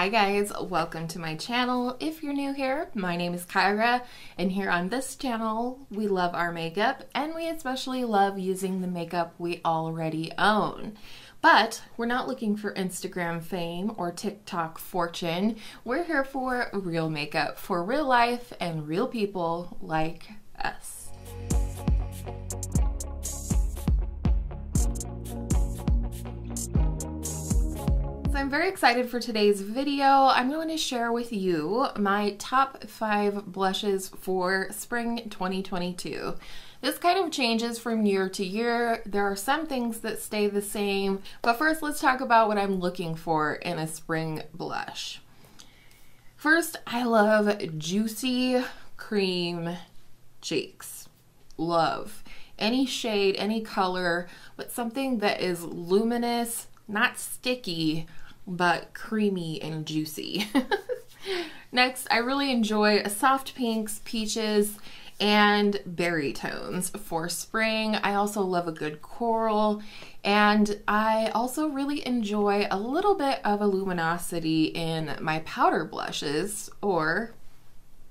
Hi guys, welcome to my channel. If you're new here, my name is Kyra, and here on this channel, we love our makeup, and we especially love using the makeup we already own. But we're not looking for Instagram fame or TikTok fortune. We're here for real makeup, for real life, and real people like us. I'm very excited for today's video. I'm going to share with you my top 5 blushes for spring 2022. This kind of changes from year to year. There are some things that stay the same, but first let's talk about what I'm looking for in a spring blush. First, I love juicy cream cheeks. Love any shade, any color, but something that is luminous, not sticky, but creamy and juicy. Next, I really enjoy soft pinks, peaches, and berry tones for spring. I also love a good coral, and I also really enjoy a little bit of a luminosity in my powder blushes or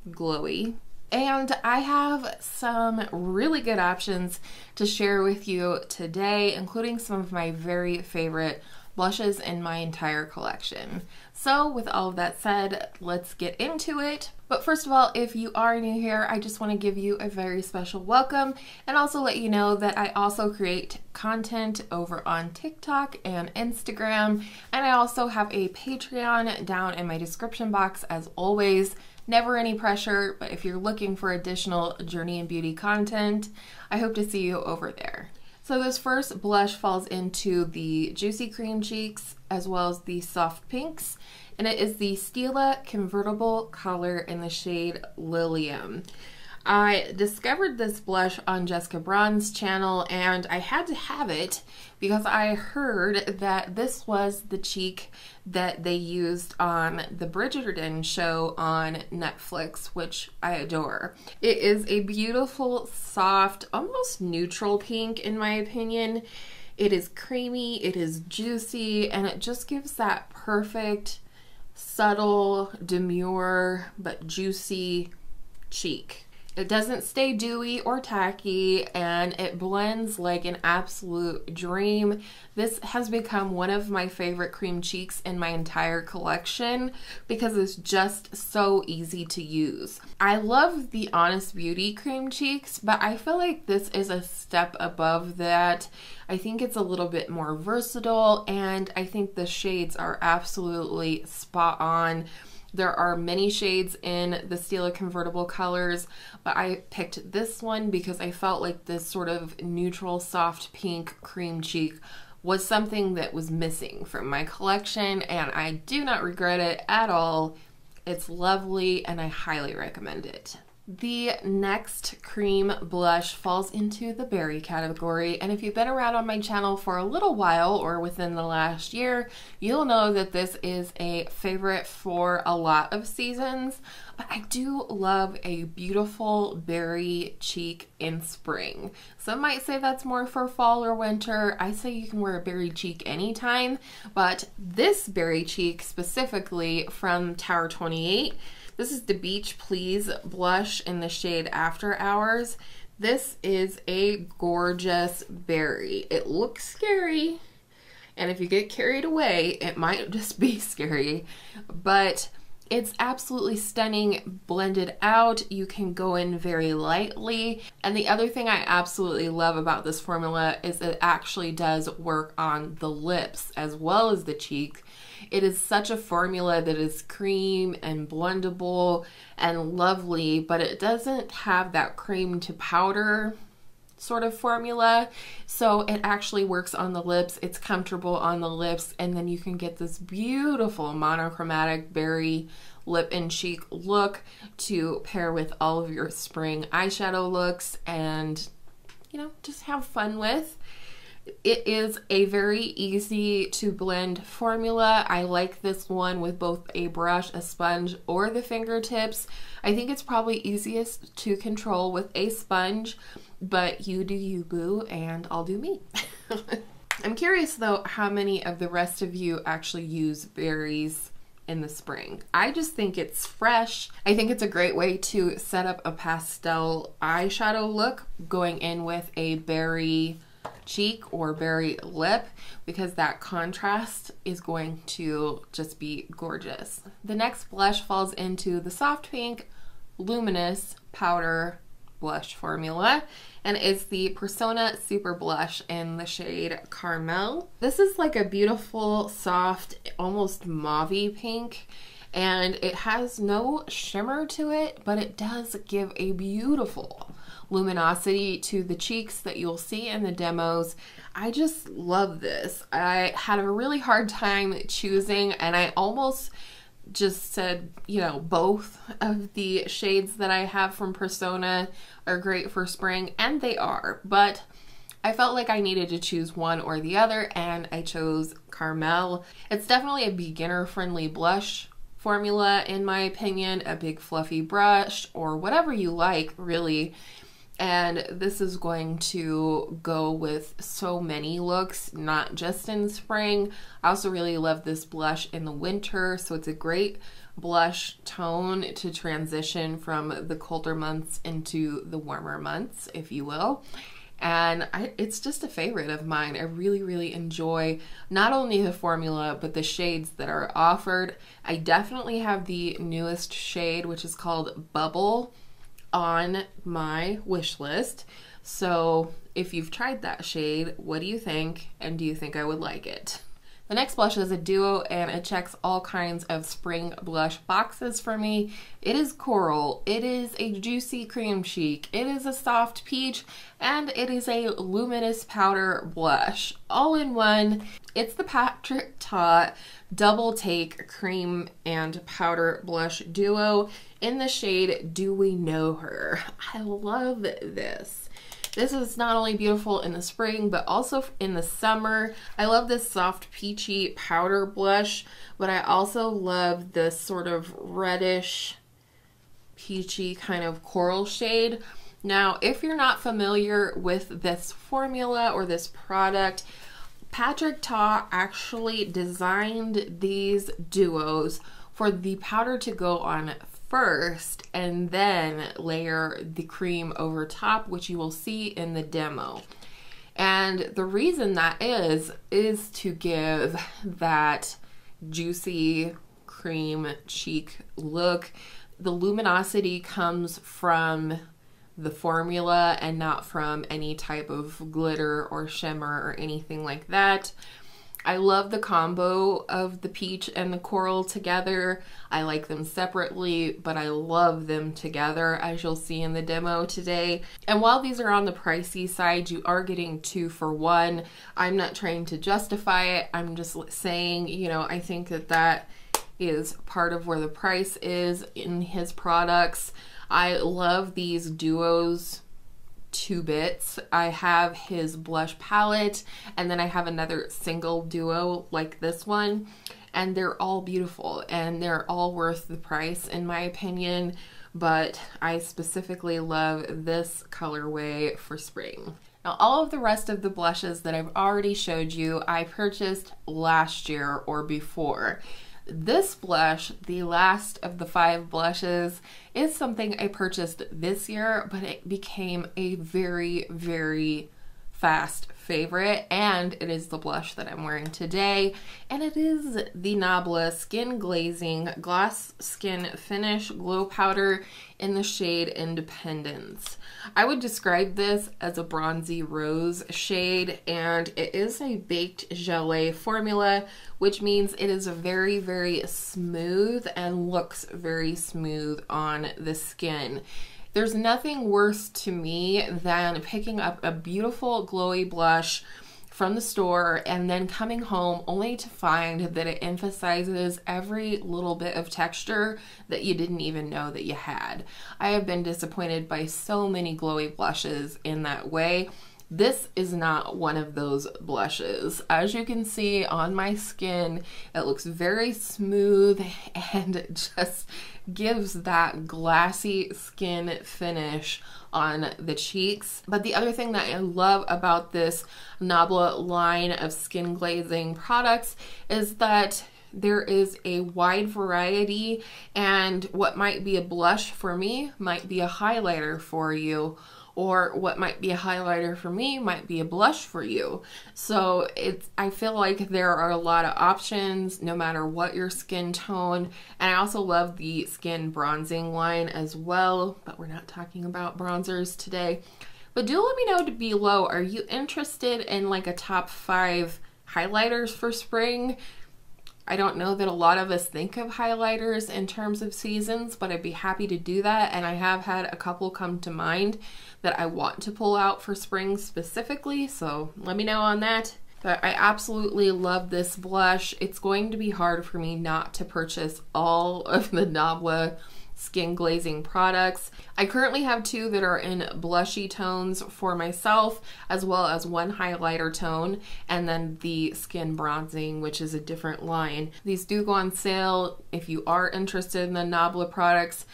glowy. And I have some really good options to share with you today, including some of my very favorite blushes in my entire collection. So with all of that said, let's get into it. But first of all, if you are new here, I just want to give you a very special welcome and also let you know that I also create content over on TikTok and Instagram, and I also have a Patreon down in my description box as always. Never any pressure, but if you're looking for additional Journey and Beauty content, I hope to see you over there. So this first blush falls into the juicy cream cheeks as well as the soft pinks, and it is the Stila Convertible Color in the shade Lillium. I discovered this blush on Jessica Braun's channel, and I had to have it because I heard that this was the cheek that they used on the Bridgerton show on Netflix, which I adore. It is a beautiful, soft, almost neutral pink in my opinion. It is creamy, it is juicy, and it just gives that perfect, subtle, demure, but juicy cheek. It doesn't stay dewy or tacky, and it blends like an absolute dream. This has become one of my favorite cream cheeks in my entire collection because it's just so easy to use. I love the Honest Beauty cream cheeks, but I feel like this is a step above that. I think it's a little bit more versatile, and I think the shades are absolutely spot on. There are many shades in the Stila Convertible Colors, but I picked this one because I felt like this sort of neutral, soft pink cream cheek was something that was missing from my collection, and I do not regret it at all. It's lovely, and I highly recommend it. The next cream blush falls into the berry category, and if you've been around on my channel for a little while or within the last year, you'll know that this is a favorite for a lot of seasons, but I do love a beautiful berry cheek in spring. Some might say that's more for fall or winter. I say you can wear a berry cheek anytime, but this berry cheek specifically from Tower 28, this is the Beach Please Blush in the shade After Hours. This is a gorgeous berry. It looks scary, and if you get carried away, it might just be scary, but it's absolutely stunning, blended out. You can go in very lightly. And the other thing I absolutely love about this formula is it actually does work on the lips as well as the cheek. It is such a formula that is cream and blendable and lovely, but it doesn't have that cream to powder sort of formula, so it actually works on the lips. It's comfortable on the lips, and then you can get this beautiful monochromatic berry lip and cheek look to pair with all of your spring eyeshadow looks and, you know, just have fun with. It is a very easy to blend formula. I like this one with both a brush, a sponge, or the fingertips. I think it's probably easiest to control with a sponge, but you do you, boo, and I'll do me. I'm curious though how many of the rest of you actually use berries in the spring. I just think it's fresh. I think it's a great way to set up a pastel eyeshadow look going in with a berry cheek or berry lip, because that contrast is going to just be gorgeous. The next blush falls into the soft pink luminous powder blush formula, and it's the Persona Super Blush in the shade Caramel. This is like a beautiful, soft, almost mauve-y pink, and it has no shimmer to it, but it does give a beautiful luminosity to the cheeks that you'll see in the demos. I just love this. I had a really hard time choosing, and I almost just said, you know, both of the shades that I have from Persona are great for spring, and they are, but I felt like I needed to choose one or the other, and I chose Caramel. It's definitely a beginner-friendly blush formula, in my opinion, a big fluffy brush or whatever you like, really. And this is going to go with so many looks, not just in spring. I also really love this blush in the winter, so it's a great blush tone to transition from the colder months into the warmer months, if you will. And it's just a favorite of mine. I really, really enjoy not only the formula, but the shades that are offered. I definitely have the newest shade, which is called Bubble, on my wish list. So if you've tried that shade, what do you think? And do you think I would like it? The next blush is a duo, and it checks all kinds of spring blush boxes for me. It is coral, it is a juicy cream cheek, it is a soft peach, and it is a luminous powder blush. All in one. It's the Patrick Ta Double Take Cream and Powder Blush Duo in the shade Do We Know Her. I love this. This is not only beautiful in the spring, but also in the summer. I love this soft peachy powder blush, but I also love this sort of reddish, peachy kind of coral shade. Now, if you're not familiar with this formula or this product, Patrick Ta actually designed these duos for the powder to go on first and then layer the cream over top, which you will see in the demo. And the reason that is to give that juicy cream cheek look. The luminosity comes from the formula and not from any type of glitter or shimmer or anything like that. I love the combo of the peach and the coral together. I like them separately, but I love them together, as you'll see in the demo today. And while these are on the pricey side, you are getting 2 for 1. I'm not trying to justify it. I'm just saying, you know, I think that that is part of where the price is in his products. I love these duos 2 bits. I have his blush palette, and then I have another single duo like this one, and they're all beautiful and they're all worth the price in my opinion, but I specifically love this colorway for spring. Now, all of the rest of the blushes that I've already showed you, I purchased last year or before. This blush, the last of the 5 blushes, is something I purchased this year, but it became a very, very fast favorite, and it is the blush that I'm wearing today, and it is the Nabla Skin Glazing Glass Skin Finish Glow Powder in the shade Independence. I would describe this as a bronzy rose shade, and it is a baked gelée formula, which means it is very, very smooth and looks very smooth on the skin. There's nothing worse to me than picking up a beautiful glowy blush from the store and then coming home only to find that it emphasizes every little bit of texture that you didn't even know that you had. I have been disappointed by so many glowy blushes in that way. This is not one of those blushes. As you can see on my skin, it looks very smooth and it just gives that glassy skin finish on the cheeks. But the other thing that I love about this Nabla line of skin glazing products is that there is a wide variety, and what might be a blush for me might be a highlighter for you, or what might be a highlighter for me might be a blush for you. So it's, I feel like there are a lot of options no matter what your skin tone. And I also love the skin bronzing line as well, but we're not talking about bronzers today. But do let me know below, are you interested in like a top 5 highlighters for spring? I don't know that a lot of us think of highlighters in terms of seasons, but I'd be happy to do that. And I have had a couple come to mind that I want to pull out for spring specifically, so let me know on that. But I absolutely love this blush. It's going to be hard for me not to purchase all of the Nabla skin glazing products. I currently have 2 that are in blushy tones for myself, as well as 1 highlighter tone, and then the skin bronzing, which is a different line. These do go on sale if you are interested in the Nabla products.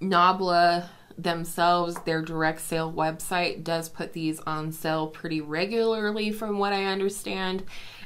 Nabla themselves, their direct sale website does put these on sale pretty regularly from what I understand,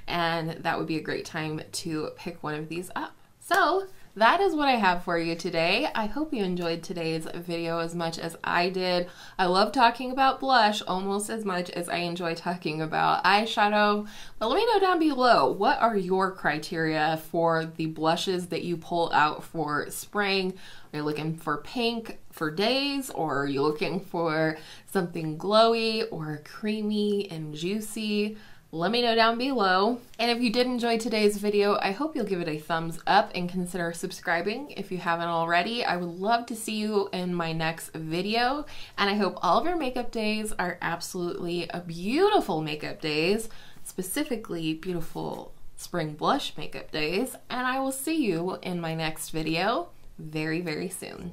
and that would be a great time to pick one of these up. So that is what I have for you today. I hope you enjoyed today's video as much as I did. I love talking about blush almost as much as I enjoy talking about eyeshadow. But let me know down below, what are your criteria for the blushes that you pull out for spring? Are you looking for pink for days, or are you looking for something glowy or creamy and juicy? Let me know down below. And if you did enjoy today's video, I hope you'll give it a thumbs up and consider subscribing if you haven't already. I would love to see you in my next video, and I hope all of your makeup days are absolutely beautiful makeup days, specifically beautiful spring blush makeup days, and I will see you in my next video very, very soon.